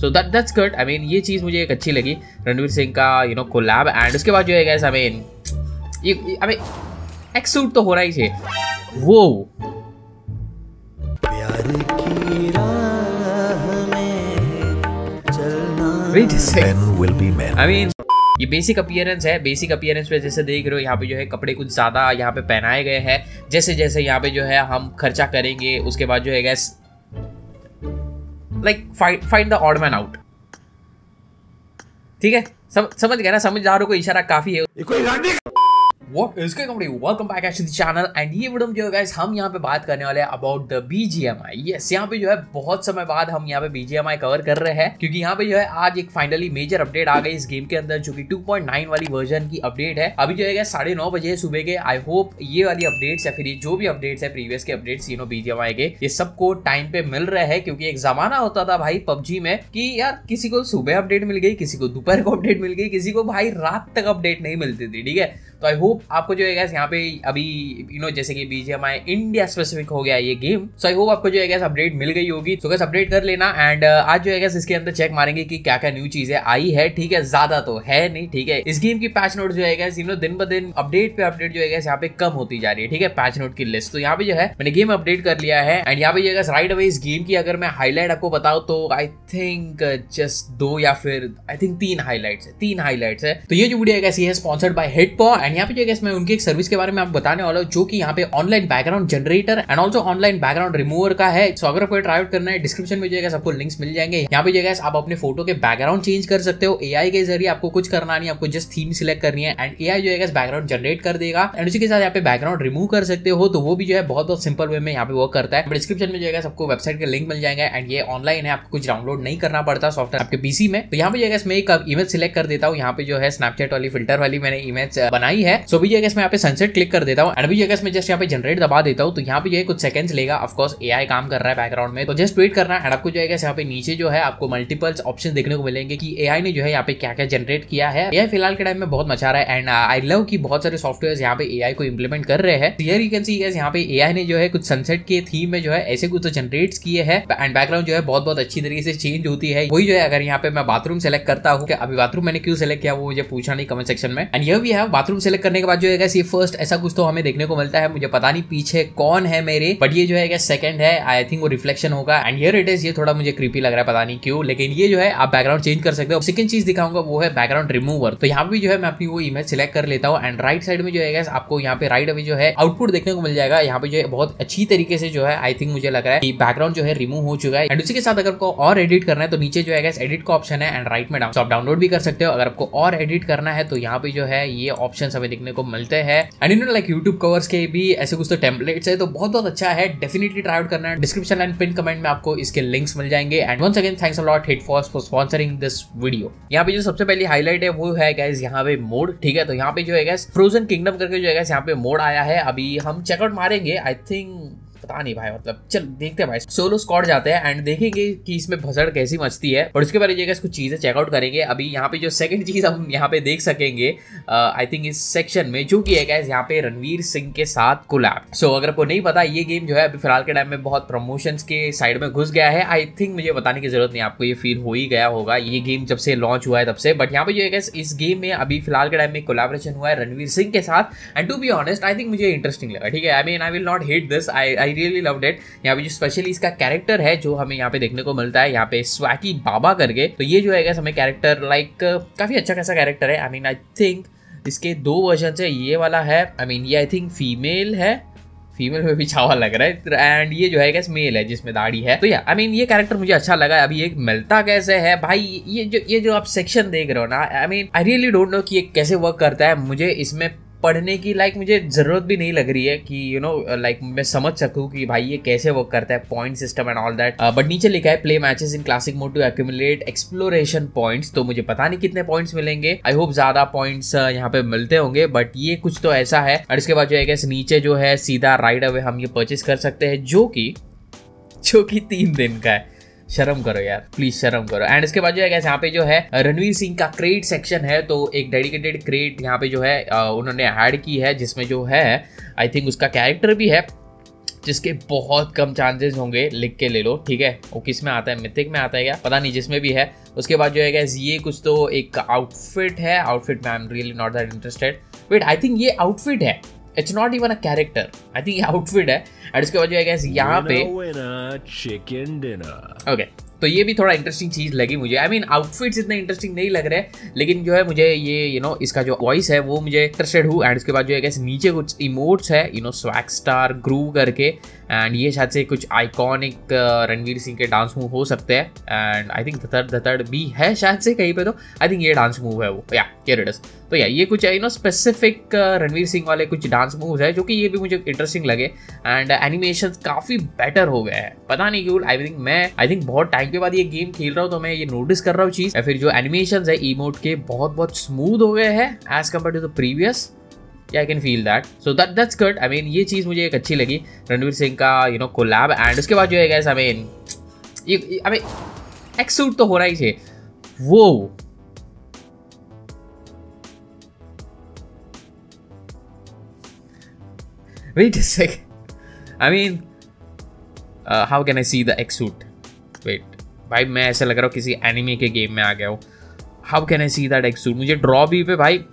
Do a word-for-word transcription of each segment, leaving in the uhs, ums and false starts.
So that that's good. I mean ये चीज़ मुझे एक अच्छी लगी रणवीर सिंह का यू नो कोलैब। एंड उसके बाद जो है गाइस आई मीन ये आई मीन एक्सूट तो होना ही चाहिए वो प्यार की राह में चलना। Wait a second will be man. I mean ये बेसिक अपीयरेंस है, बेसिक अपीयरेंस पे जैसे देख रहे हो यहाँ पे जो है कपड़े कुछ ज़्यादा यहाँ पे पहनाए गए हैं। जैसे जैसे यहाँ पे जो है हम खर्चा करेंगे उसके बाद जो है guess like find find the odd man out. ठीक है, सम, समझ गए ना, समझदारों को इशारा काफी है। What is going on? Welcome back to the channel and ये वीडियो जो है गाइस हम यहाँ पे बात करने वाले हैं about the B G M I। Yes, यहाँ पे जो है बहुत समय बाद हम यहाँ पे B G M I cover कर रहे हैं क्योंकि यहाँ पे जो है आज एक फाइनली मेजर अपडेट आ गई इस गेम के अंदर जो कि टू पॉइंट नाइन वाली वर्जन की अपडेट है। अभी जो है साढ़े नौ बजे सुबह के आई होप ये वाली अपडेट्स या फिर ये जो भी अपडेट्स है प्रीवियस के updates you know B G M I के ये सबको टाइम पे मिल रहे हैं क्योंकि एक जमाना होता था भाई पबजी में कि यार किसी को सुबह अपडेट मिल गई, किसी को दोपहर को अपडेट मिल गई, किसी को भाई रात तक अपडेट नहीं मिलती थी। ठीक है, तो आई होप आपको जो है गाइस यहाँ पे अभी यू नो जैसे कि B G M I India specific हो गया ये गेम, सो आई होप आपको जो है गाइस अपडेट मिल गई होगी। सो गाइस अपडेट कर लेना एंड आज जो है गाइस इसके अंदर चेक मारेंगे कि क्या क्या न्यू चीजें आई है। ठीक है, ज्यादा तो है नहीं। ठीक है, इस गेम की पैच नोट जो है गाइस यू नो दिन ब दिन अपडेट पे अपडेट जो है गाइस यहाँ पे कम होती जा रही है। ठीक है, पैच नोट की लिस्ट तो यहाँ पे जो है मैंने गेम अपडेट कर लिया है एंड यहाँ पे जो है गाइस राइट अवे इस गेम की अगर मैं हाईलाइट आपको बताऊँ तो आई थिंक जस्ट दो या फिर आई थिंक तीन हाईलाइट है तीन हाईलाइट है। तो ये जो वीडियो है गाइस ये है स्पॉन्सर्ड बाय हिटफोर्स एंड यहाँ पे जो है मैं उनकी एक सर्विस के बारे में आपको बताने वाला हूँ जो कि यहाँ पे online background generator and also online background remover का है। सो अगर आपको ट्राई आउट करना है डिस्क्रिप्शन में जो है आपको लिंक्स मिल जाएंगे। यहाँ पे जो है आप अपने फोटो के बैकग्राउंड चेंज कर सकते हो एआई के जरिए, आपको कुछ करना नहीं, आपको जस्ट थीम सिलेक्ट करनी है एंड एआई जो है बैकग्राउंड जनरेट कर देगा एंड उसी के साथ यहाँ पे बैकग्राउंड रिमूव कर सकते हो। तो वो भी जो है बहुत बहुत सिंपल वे में यहाँ पे वर्क करता है। डिस्क्रिप्शन में जो है आपको वेबसाइट के लिंक मिल जाएंगे एंड ये ऑनलाइन है, आपको कुछ डाउनलोड नहीं करना पड़ता सॉफ्टवेयर आपके पीसी में। तो यहाँ पे जो है मैं एक इमेज सिलेक्ट कर देता हूँ, यहाँ पे जो है स्नैपचैट वाली फिल्टर वाली मैंने इमेज बनाई है। सो अभी जगह मैं यहाँ पे सनसेट क्लिक कर देता हूँ एंड अभी जगह मैं जस्ट यहाँ पे जनरेट दबा देता हूँ। तो यहाँ पे जो है कुछ सेकंड्स लेगा, ऑफ कोर्स एआई काम कर रहा है बैकग्राउंड में, तो जस्ट वेट करना एंड आपको जो है यहाँ पे नीचे जो है आपको मल्टीपल्स ऑप्शन देखने को मिलेंगे कि एआई ने जो है यहाँ पे क्या क्या जनरेट किया है। एआई फिलहाल के टाइम में बहुत मचा रहा है एंड आई लव की बहुत सारे सॉफ्टवेयर यहाँ पे एआई को इम्प्लीमेंट कर रहे हैं। Here you can see guys यहाँ पे एआई ने जो है कुछ सनसेट के थीम में जो है ऐसे कुछ जनरेट किए हैं एंड बैकग्राउंड जो है बहुत बहुत अच्छी तरीके से चेंज होती है। वही जो है अगर यहाँ पे मैं बाथरूम सेलेक्ट करता हूँ, अभी बाथरूम मैंने क्यों सेलेक्ट किया वो मुझे पूछा नहीं कमेंट सेक्शन में। एंड ये भी है बाथरूम सेलेक्ट करने के बाद जो है गाइस ये फर्स्ट ऐसा कुछ तो हमें देखने को मिलता है, मुझे पता नहीं पीछे कौन है मेरे, बट ये जो है गाइस सेकंड है, आई थिंक वो रिफ्लेक्शन होगा एंड हियर इट इज। ये थोड़ा मुझे क्रीपी लग रहा है, पता नहीं क्यों, लेकिन ये जो है आप बैकग्राउंड चेंज कर सकते हो। सेकंड चीज दिखाऊंगा वो है बैकग्राउंड रिमूवर। तो यहाँ भी जो है मैं अपनी वो इमेज सिलेक्ट कर लेता हूँ एंड राइट साइड में जो है गाइस आपको यहाँ पे राइट अवे जो है आउटपुट देखने को मिल जाएगा। यहाँ पे जो है बहुत अच्छी तरीके से जो है आई थिंक मुझे लग रहा है कि बैकग्राउंड जो है रिमूव हो चुका है एंड उसी के साथ अगर आपको और एडिट करना है तो नीचे जो है गाइस एडिट का ऑप्शन है एंड राइट में डाउन आप डाउनलोड भी कर सकते हो अगर आपको और एडिट करना है। तो यहाँ पे जो है ये ऑप्शन हमें देखने को मिलते हैं and you know like YouTube covers के भी ऐसे कुछ तो टेम्पलेट्स है, तो बहुत बहुत अच्छा है, डेफिनेटली ट्राई आउट करना है। डिस्क्रिप्शन एंड पिन कमेंट में आपको इसके लिंक्स मिल जाएंगे and once again thanks a lot हिटफोर्स for sponsoring this video. यहाँ पे जो सबसे पहली हाईलाइट है वो है गाइस यहाँ पे मोड। ठीक है, तो यहाँ पे जो है गाइस फ्रोजन किंगडम करके जो है गाइस यहाँ पे मोड आया है, अभी हम चेकआउट मारेंगे। आई थिंक पता नहीं भाई, मतलब चल देखते हैं भाई, सोलो स्क्वाड जाते हैं एंड देखेंगे कि इसमें भसड़ कैसी मचती है और उसके बारे में कुछ चीजें चेकआउट करेंगे। अभी यहाँ पे जो सेकंड चीज हम यहाँ पे देख सकेंगे आई थिंक इस सेक्शन में जो कि है गाइस यहाँ पे रणवीर सिंह के साथ कोलैब। सो अगर आपको नहीं पता ये गेम जो है अभी फिलहाल के टाइम में बहुत प्रमोशंस के साइड में घुस गया है। आई थिंक मुझे बताने की जरूरत नहीं, आपको ये फील हो ही गया होगा ये गेम जब से लॉन्च हुआ है तब से। बट यहाँ पे जो है गाइस इस गेम में अभी फिलहाल के टाइम में कोलैबोरेशन हुआ है रणवीर सिंह के साथ and to be honest I think मुझे इंटरेस्टिंग लगा। ठीक है, I mean I will not hate this, I I really loved it। यहाँ पे जो स्पेशली इसका कैरेक्टर है जो हमें यहाँ पे देखने को मिलता है यहाँ पे स्वाकी बाबा करके, तो ये जो है हमें कैरेक्टर लाइक काफी अच्छा खासा कैरेक्टर है। आई मीन आई थिंक इसके दो वर्जन है, ये वाला है आई मीन ये आई थिंक फीमेल है, फीमेल में भी छावा लग रहा है एंड ये जो है गैस मेल है जिसमें दाढ़ी है। तो या आई मीन ये कैरेक्टर मुझे अच्छा लगा। अभी ये मिलता कैसे है भाई, ये जो ये जो आप सेक्शन देख रहे हो ना, I mean I really don't know कि ये कैसे वर्क करता है। मुझे इसमें पढ़ने की लाइक like, मुझे ज़रूरत भी नहीं लग रही है कि यू नो लाइक मैं समझ सकूँ कि भाई ये कैसे वर्क करता है, point system and all that. But नीचे लिखा है play matches in classic mode to accumulate exploration points, तो मुझे पता नहीं कितने पॉइंट्स मिलेंगे, आई होप ज़्यादा पॉइंट्स यहाँ पे मिलते होंगे बट ये कुछ तो ऐसा है। और इसके बाद जो है नीचे जो है सीधा राइट अवे हम ये परचेस कर सकते हैं जो कि जो कि तीन दिन का है। शर्म करो यार, प्लीज शर्म करो। एंड इसके बाद जो है गाइस यहाँ पे जो है रणवीर सिंह का क्रेट सेक्शन है, तो एक डेडिकेटेड क्रेट यहाँ पे जो है उन्होंने ऐड की है जिसमें जो है आई थिंक उसका कैरेक्टर भी है जिसके बहुत कम चांसेस होंगे, लिख के ले लो ठीक है। वो किस में आता है, मिथिक में आता है क्या पता नहीं, जिसमें भी है। उसके बाद जो है गाइस ये कुछ तो एक आउटफिट है, आउटफिट में I am really not that interested. Wait I think ये आउटफिट है, it's not even a character, I think ये आउटफिट है। एंड उसके बाद जो है गाइस यहाँ पे चिकन डिनर, ओके तो ये भी थोड़ा इंटरेस्टिंग चीज़ लगी मुझे। आई मीन आउटफिट्स इतने इंटरेस्टिंग नहीं लग रहे, लेकिन जो है मुझे ये यू नो इसका जो वॉइस है वो मुझे इंटरेस्टेड हूँ। एंड उसके बाद जो है कैसे नीचे कुछ इमोट्स है यू नो स्वैग स्टार ग्रू करके, एंड ये शायद से कुछ आइकॉनिक रणवीर सिंह के डांस मूव हो सकते हैं। एंड आई थिंक धतड़ धतड़ भी है शायद से कहीं पे, तो आई थिंक ये डांस मूव है वो या केरेडस। तो या ये कुछ you know specific Ranveer Singh वाले कुछ डांस मूव्स है जो कि ये भी मुझे इंटरेस्टिंग लगे। एंड एनिमेशन काफ़ी बेटर हो गए हैं, पता नहीं क्यों। आई थिंक मैं आई थिंक बहुत टाइम के बाद ये गेम खेल रहा हूँ तो मैं ये नोटिस कर रहा हूँ चीज़, या फिर जो एनिमेशंस है इमोट के बहुत बहुत स्मूथ हो गए हैं as compared to the previous. Yeah, I can feel that. So that that's good. I mean ये चीज़ मुझे एक अच्छी लगी रणवीर सिंह का you know कोलैब। एंड उसके बाद जो है guys I mean ये I mean एक्सूट तो होना ही चाहिए वो। Wait a second. I mean uh, how can I see the एक्सूट? Wait, भाई मैं ऐसा लग रहा हूँ किसी एनिमे के गेम में आ गया हूँ। How can I see that एक्सूट? मुझे ड्रॉ भी पे भाई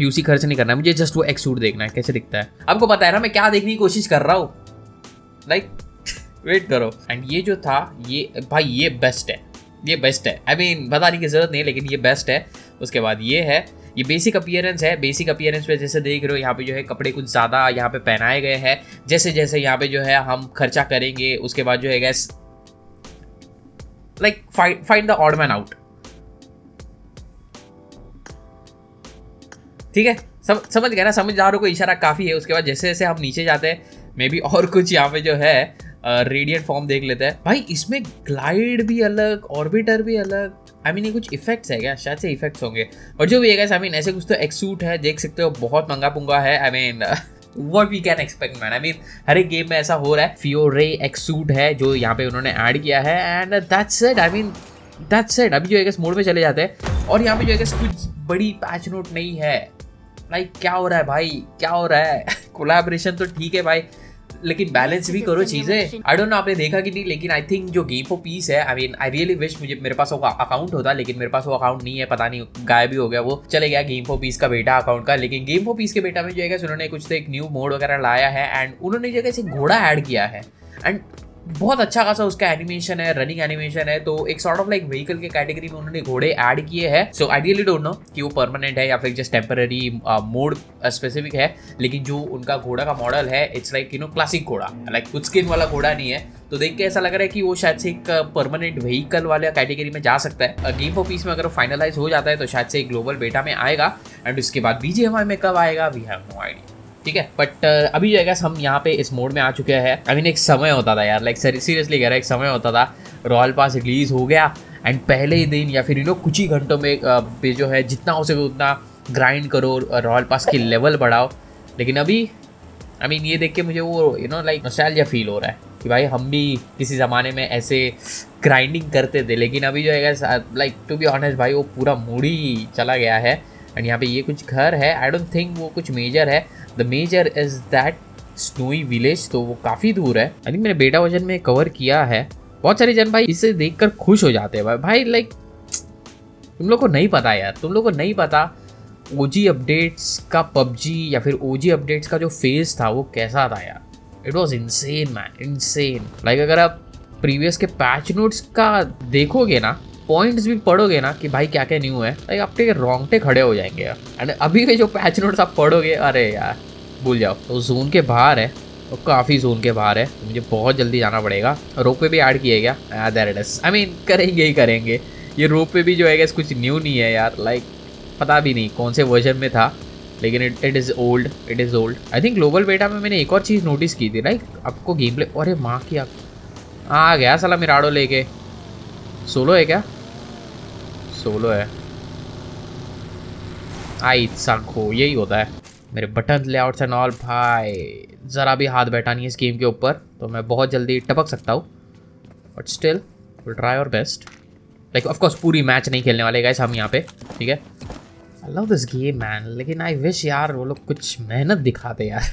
यूसी खर्च नहीं करना है, मुझे जस्ट वो एक्स सूट देखना है कैसे दिखता है। आपको पता है ना मैं क्या देखने की कोशिश कर रहा हूँ, लाइक वेट करो। एंड ये जो था ये भाई ये बेस्ट है, ये बेस्ट है। आई I मीन mean, बताने की जरूरत नहीं, लेकिन ये बेस्ट है। उसके बाद ये है, ये बेसिक अपीयरेंस है। बेसिक अपीयरेंस पे जैसे देख रहे हो यहाँ पे जो है कपड़े कुछ ज़्यादा यहाँ पे पहनाए गए हैं, जैसे जैसे यहाँ पे जो है हम खर्चा करेंगे। उसके बाद जो है guess like find find the odd man out, ठीक है सम, समझ गए ना, समझदारों को इशारा काफ़ी है। उसके बाद जैसे जैसे हम नीचे जाते हैं मे बी और कुछ यहाँ पे जो है रेडियंट फॉर्म देख लेते हैं। भाई इसमें ग्लाइड भी अलग, ऑर्बिटर भी अलग। आई मीन ये कुछ इफेक्ट्स है क्या, शायद से इफेक्ट्स होंगे। और जो भी है आई मीन ऐसे कुछ तो एक्सूट है, देख सकते हो बहुत महंगा पुंगा है। I mean What we can expect man, I mean हर एक गेम में ऐसा हो रहा है। फ्योरे एक्सूट है जो यहाँ पे उन्होंने ऐड किया है। And that's it, I mean that's it. अभी जो है मोड में चले जाते हैं और यहाँ पे जो है कुछ बड़ी पैच नोट नहीं है। लाइक like, क्या हो रहा है भाई, क्या हो रहा है। कोलैबोरेशन तो ठीक है भाई, लेकिन बैलेंस भी करो चीज़ें। आई डोंट नो आपने देखा कि नहीं, लेकिन आई थिंक जो गेम फॉर पीस है I mean I really wish मुझे मेरे पास वो अकाउंट होता, लेकिन मेरे पास वो अकाउंट नहीं है। पता नहीं गायब भी हो गया, वो चले गया गेम फॉर पीस का बेटा अकाउंट का। लेकिन गेम फॉर पीस के बेटा में जो है उन्होंने कुछ तो एक न्यू मोड वगैरह लाया है एंड उन्होंने जो है घोड़ा ऐड किया है। एंड बहुत अच्छा खासा उसका एनिमेशन है, रनिंग एनिमेशन है। तो एक सॉर्ट ऑफ लाइक व्हीकल के कैटेगरी में उन्होंने घोड़े ऐड किए हैं। सो आइडियली डोंट नो कि वो परमानेंट है या फिर जस्ट टेम्पररी मोड स्पेसिफिक है, लेकिन जो उनका घोड़ा का मॉडल है it's like you know classic घोड़ा, लाइक कुछ स्किन वाला घोड़ा नहीं है। तो देख के ऐसा लग रहा है कि वो शायद से एक परमानेंट व्हीकल वाले कैटेगरी में जा सकता है। गेम फॉर पीस में अगर फाइनलाइज हो जाता है तो शायद से एक ग्लोबल बेटा में आएगा। एंड उसके बाद बीजीएमआई में कब आएगा वी हैव नो आइडिया, ठीक है। बट अभी जो है हम यहाँ पे इस मोड में आ चुके हैं। आई मीन एक समय होता था यार, लाइक सीरियसली कह रहा है, एक समय होता था रॉयल पास रिलीज हो गया एंड पहले ही दिन या फिर यू नो कुछ ही घंटों में पे जो है जितना हो सके उतना ग्राइंड करो, रॉयल पास की लेवल बढ़ाओ। लेकिन अभी आई मीन ये देख के मुझे वो you know like nostalgia feel हो रहा है कि भाई हम भी किसी ज़माने में ऐसे ग्राइंडिंग करते थे। लेकिन अभी जो है लाइक टू बी ऑनेस्ट भाई वो पूरा मूड ही चला गया है। एंड यहाँ पे ये कुछ घर है, आई डोंट थिंक वो कुछ मेजर है। The major is that snowy village, तो वो काफ़ी दूर है। आई थिंक मेरे बेटा वर्जन में कवर किया है। बहुत सारे जन भाई इसे देखकर खुश हो जाते हैं। भाई लाइक तुम लोग को नहीं पता यार, तुम लोग को नहीं पता ओजी अपडेट्स का पबजी या फिर ओजी अपडेट्स का जो फेज था वो कैसा था यार। It was insane man, insane. Like अगर आप प्रीवियस के पैच नोट्स का देखोगे ना, पॉइंट्स भी पढ़ोगे ना कि भाई क्या क्या न्यू है, लाइक आपके रोंगटे खड़े हो जाएंगे यार। एंड अभी के जो पैच नोट्स आप पढ़ोगे अरे यार भूल जाओ। तो जोन के बाहर है और काफ़ी जोन के बाहर है, तो मुझे बहुत जल्दी जाना पड़ेगा। रोप पे भी ऐड किए गया आई मीन करेंगे ही करेंगे। ये रोप पे भी जो है कुछ न्यू नहीं है यार, लाइक पता भी नहीं कौन से वर्जन में था, लेकिन it it is old, it is old. I think global beta में मैंने एक और चीज़ नोटिस की थी, लाइक आपको गेम प्ले अरे माँ की आप आ गया साला मिराडो लेके। सोलो है क्या, सोलो है आई सांखो, यही होता है। मेरे बटन लेआउट्स एंड ऑल भाई ज़रा भी हाथ बैठा नहीं है इस गेम के ऊपर, तो मैं बहुत जल्दी टपक सकता हूँ। But still will try our best. Like of course पूरी मैच नहीं खेलने वाले गाइस हम यहाँ पे, ठीक है। I love this game man, लेकिन आई विश यार वो लोग कुछ मेहनत दिखाते यार।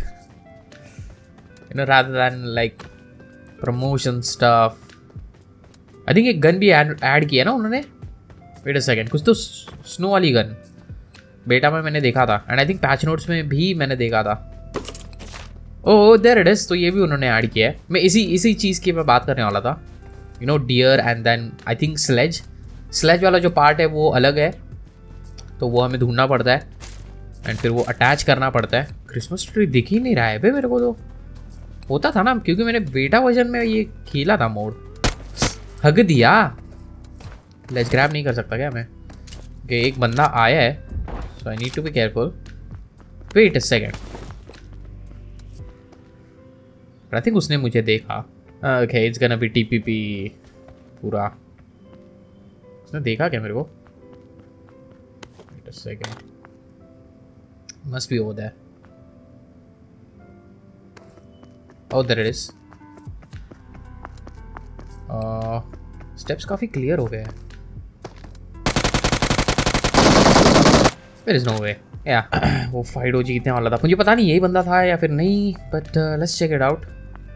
you know, rather than like promotion stuff. I think एक गन भी add add किया ना उन्होंने. Wait a second, कुछ तो snow वाली गन बेटा में मैंने देखा था, and I think patch notes में भी मैंने देखा था. Oh, there it is. तो ये भी उन्होंने ऐड किया है. मैं इसी इसी चीज़ की मैं बात करने वाला था. You know, deer and then I think sledge. Sledge वाला जो पार्ट है वो अलग है, तो वो हमें ढूंढना पड़ता है एंड फिर वो अटैच करना पड़ता है. क्रिसमस ट्री दिख ही नहीं रहा है भाई मेरे को. तो होता था ना क्योंकि मैंने बेटा वर्जन में ये खेला था मोड. हग दिया. लेट्स ग्रैब नहीं कर सकता क्या मैं? कि एक बंदा आया है, so I need to be careful. Wait a second, I think उसने मुझे देखा. Okay, it's gonna be TPP पूरा. उसने देखा क्या मेरे को? Wait a second, must be over there. Oh, there it is. Uh, steps काफी क्लियर हो गए हैं. There is no way. Yeah, वो फाइट हो जीतने वाला था. मुझे पता नहीं यही बंदा था या फिर नहीं, but uh, let's check it out.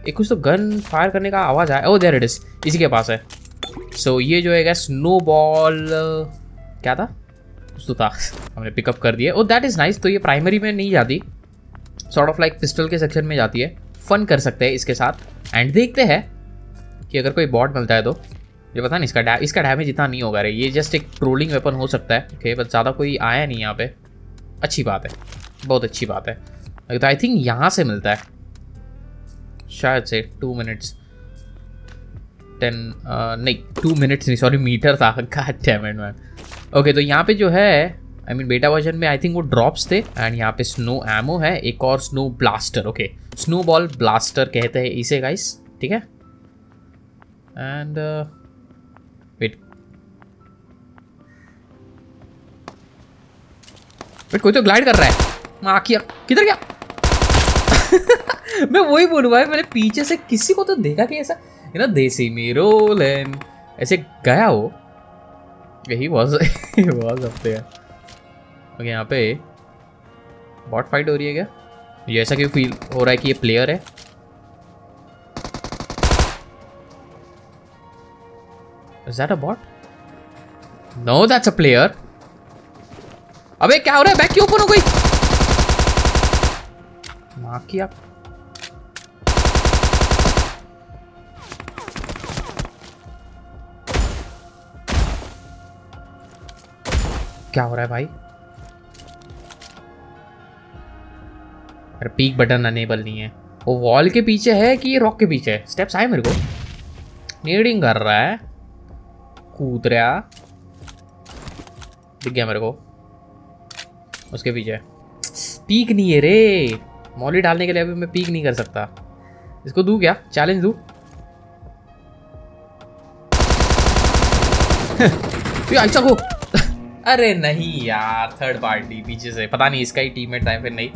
एक कुछ तो गन फायर करने का आवाज आया. Oh, there it is. इसी के पास है. So ये जो है स्नोबॉल uh, क्या था? कुछ तो था. हमने पिकअप कर दिया. Oh, that is nice. तो ये प्राइमरी में नहीं जाती, सॉर्ट ऑफ लाइक पिस्टल के सेक्शन में जाती है. फन कर सकते हैं इसके साथ एंड देखते हैं कि अगर कोई बॉट मिलता है तो ये पता नहीं इसका डैमेज इसका डैमेज इतना नहीं होगा रे. ये जस्ट एक ट्रोलिंग वेपन हो सकता है. ओके, बट ज़्यादा कोई आया नहीं यहाँ पे. अच्छी बात है, बहुत अच्छी बात है. आई थिंक यहाँ से मिलता है शायद से. टू मिनट्स टेन नहीं टू मिनट्स नहीं सॉरी मीटर था. God damn it man. Okay, तो यहाँ पे जो है आई मीन बेटा वर्जन में आई थिंक वो ड्रॉप्स थे एंड यहाँ पे स्नो एमो है एक और snow blaster. Okay, snow ball blaster कहते हैं इसे गाइस, ठीक है. एंड वेट वेट कोई तो ग्लाइड कर रहा है. माँ किया किधर गया? मैं वही बोलूँ भाई, मैंने पीछे से किसी को तो देखा कि ऐसा यू नो देसी मीरोल ऐसे गया हो. यही वॉज वॉज हफ्ते. ओके, यहाँ पे बॉट फाइट हो रही है क्या? मुझे ऐसा क्यों फील हो रहा है कि ये प्लेयर है? Is that a bot? No, that's a player. अबे क्या हो रहा है? बैक क्यों ओपन हो गई? मार की आप. क्या हो रहा है भाई? अरे पीक बटन अनेबल नहीं है. वो वॉल के पीछे है कि ये रॉक के पीछे है? स्टेप्स आए मेरे को. नीडिंग कर रहा है, कूद रहा. दिख गया मेरे को उसके पीछे. पीक नहीं है रे. मॉली डालने के लिए अभी मैं पीक नहीं कर सकता. इसको दूँ क्या? चैलेंज दूँ? ऐसा को अरे नहीं यार, थर्ड पार्टी पीछे से. पता नहीं इसका ही टीममेट था फिर नहीं.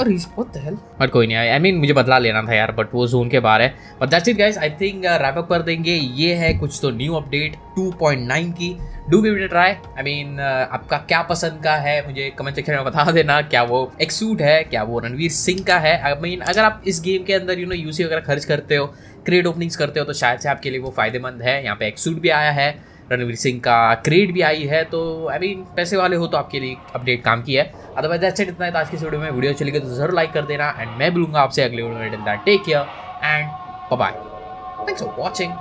और इस बहुत हेल बट कोई नहीं. आई I मीन mean, मुझे बदला लेना था यार, बट वो जोन के बाहर है. But that's it guys, I think wrap up कर देंगे. ये है कुछ तो new update two point nine की. Do give it a try. I mean आपका क्या पसंद का है मुझे कमेंट सेक्शन में बता देना. क्या वो एक्सूट है? क्या वो रणवीर सिंह का है? आई I मीन mean, अगर आप इस गेम के अंदर यू नो यूसी वगैरह खर्च करते हो, क्रेड ओपनिंग्स करते हो, तो शायद से आपके लिए वो फायदेमंद है. यहाँ पे एक्सूट भी आया है, रणवीर सिंह का क्रेड भी आई है, तो आई मीन पैसे वाले हो तो आपके लिए अपडेट काम की है. अदरवाइज अच्छा इतना है आज की वीडियो में. वीडियो चली गई तो जरूर लाइक कर देना एंड मैं मिलूंगा आपसे अगले वीडियो में. Take care and bye bye. Thanks for watching.